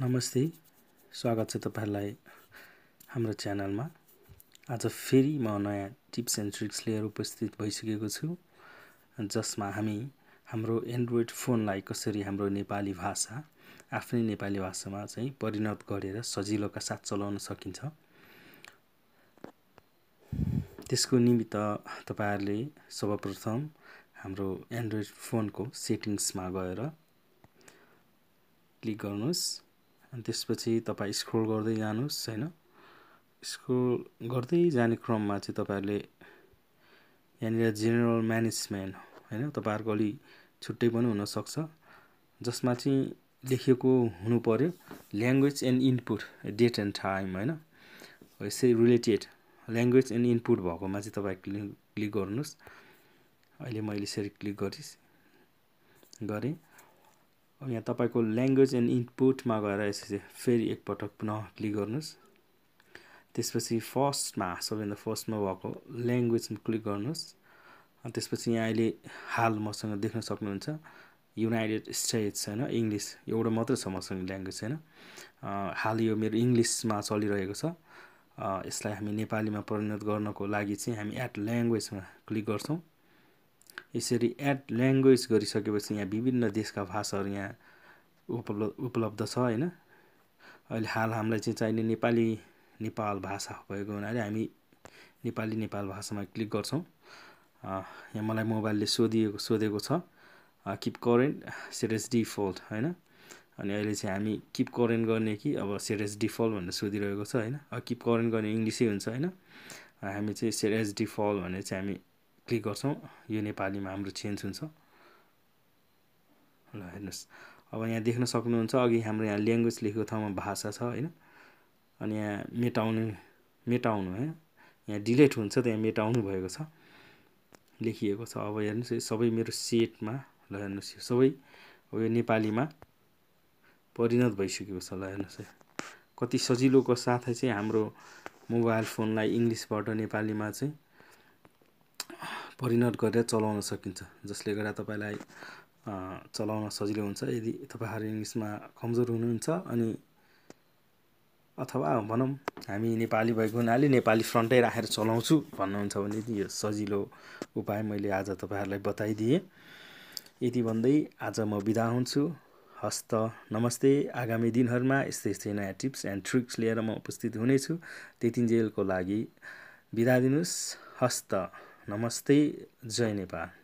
नमस्ते, स्वागत छ तपाईहरुलाई हाम्रो च्यानलमा। आज फेरि म नयाँ टिप्स एन्ड ट्रिक्स लिएर उपस्थित भइसकेको छु, जसमा हामी हाम्रो एन्ड्रोइड फोनलाई कसरी हाम्रो नेपाली भाषा, आफ्नै नेपाली भाषामा चाहिँ परिणत गरेर सजिलोका साथ चलाउन सकिन्छ। त्यसको निमित्त तपाईहरुले सर्वप्रथम हाम्रो एन्ड्रोइड फोनको सेटिङ्समा गएर क्लिक गर्नुस्। अनि त्यसपछि तपाई स्क्रोल गर्दै जानुस्, हैन? स्क्रोल गर्दै जाने क्रममा चाहिँ तपाईहरुले यहाँ जेनरल म्यानेजमेन्ट, हैन, तपाईहरुको अलि छुट्टै पनि हुन सक्छ, जसमा चाहिँ लेखेको हुनु पर्यो language and input, date and time, हैन? यसै रिलेटेड ल्याङ्ग्वेज एन्ड इनपुट भएकोमा चाहिँ तपाई क्लिक गर्नुस्। अहिले मैले यसरी क्लिक गरेँ। अब यहाँ तपाईको ल्याङ्ग्वेज एन्ड इनपुटमा गएर यसरी फेरि एक पटक पुनः क्लिक गर्नुस्। त्यसपछि फर्स्टमा, सबैभन्दा फर्स्टमा भएको ल्याङ्ग्वेजमा क्लिक गर्नुस्। अनि त्यसपछि यहाँ अहिले हाल मसँग देख्न सक्नुहुन्छ युनाइटेड स्टेट्स, हैन, इंग्लिश एउटा मात्र छ मसँग ल्याङ्ग्वेज, हैन। हाल यो मेरो इंग्लिशमा चलिरहेको छ। यसलाई हामी नेपालीमा परिणत गर्नको लागि चाहिँ हामी एड ल्याङ्ग्वेजमा क्लिक गर्छौं। यसरी एड ल्याङ्ग्वेज गरिसकेपछि यहाँ विभिन्न देशका भाषाहरु यहाँ उपलब्ध छ, हैन। अहिले हाल हामीलाई चाहिँ चाहिने नेपाली, नेपाल भाषा भएको हुनाले हामी नेपाली, नेपाल भाषामा क्लिक गर्छौं। यहाँ मलाई मोबाइलले सोधेको छ keep current set as default, हैन। अनि अहिले चाहिँ हामी किप करेन्ट गर्ने कि अब सेट एज डिफल्ट भनेर सोधिरहेको छ, हैन। किप करेन्ट गर्ने इंग्लिशै हुन्छ, हैन। हामी चाहिँ सेट एज डिफल्ट भनेर चाहिँ हामी क्लिक गर्छौं। यो नेपालीमा हाम्रो चेन्ज हुन्छ। ल हेर्नुस्, अब यहाँ देख्न सक्नुहुन्छ अघि हाम्रो यहाँ ल्याङ्ग्वेज लेखेको ठाउँमा भाषा छ, हैन। अनि यहाँ मेटाउनु, हैन, यहाँ डिलिट हुन्छ, त्यहाँ मेटाउनु भएको छ, लेखिएको छ। अब हेर्नुस्, यो सबै मेरो सेटमा, ल हेर्नुस्, यो सबै यो नेपालीमा परिणत भइसकेको छ। ल हेर्नुस् कति सजिलोको साथै चाहिँ हाम्रो मोबाइल फोनलाई इंग्लिशबाट नेपालीमा चाहिँ परिणत गरेर चलाउन सकिन्छ, जसले गर्दा तपाईलाई चलाउन सजिलो हुन्छ। यदि तपाईहरु इंग्लिशमा कमजोर हुनुहुन्छ अनि अथवा भनौं हामी नेपाली भएको हुनाले नेपाली फ्रन्टै राखेर चलाउँछु भन्नुहुन्छ भने यो सजिलो उपाय मैले आज तपाईहरुलाई बताइदिए। यति भन्दै आज म बिदा हुन्छु। हस्त, नमस्ते। आगामी दिनहरुमा यस्तै यस्तै नयाँ टिप्स एन्ड ट्रिक्स लिएर म उपस्थित हुनेछु। त्यतिन्जेलको लागि बिदा दिनुस्। हस्त, नमस्ते। जय नेपाल।